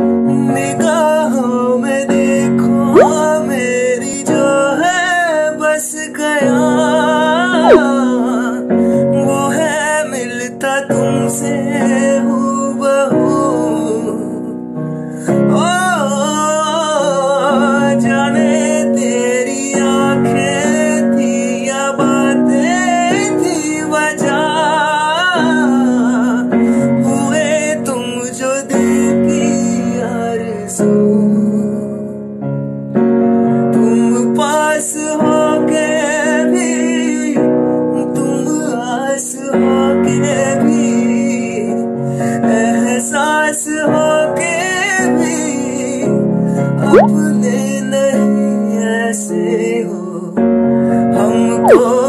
निगाहों में देखो मेरी जो है बस गया, वो है मिलता तुमसे हूबहू। ओ जाने तेरी आंखें थी या बातें थी वजह, हुए तुम जो देखी आरज़ू। तुम पास हो के भी, तुम आस हो के भी, एहसास हो के भी, अपने नहीं ऐसे हो हमको।